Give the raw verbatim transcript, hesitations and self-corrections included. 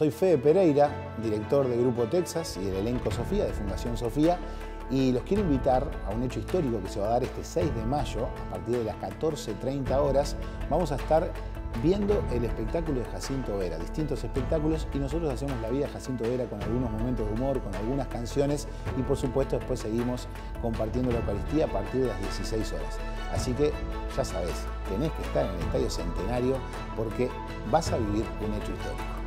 Soy Fede Pereyra, director de Grupo Texas y del elenco Sofía, de Fundación Sofía, y los quiero invitar a un hecho histórico que se va a dar este seis de mayo, a partir de las catorce treinta horas. Vamos a estar viendo el espectáculo de Jacinto Vera, distintos espectáculos, y nosotros hacemos la vida de Jacinto Vera con algunos momentos de humor, con algunas canciones, y por supuesto después seguimos compartiendo la Eucaristía a partir de las dieciséis horas. Así que ya sabés, tenés que estar en el Estadio Centenario porque vas a vivir un hecho histórico.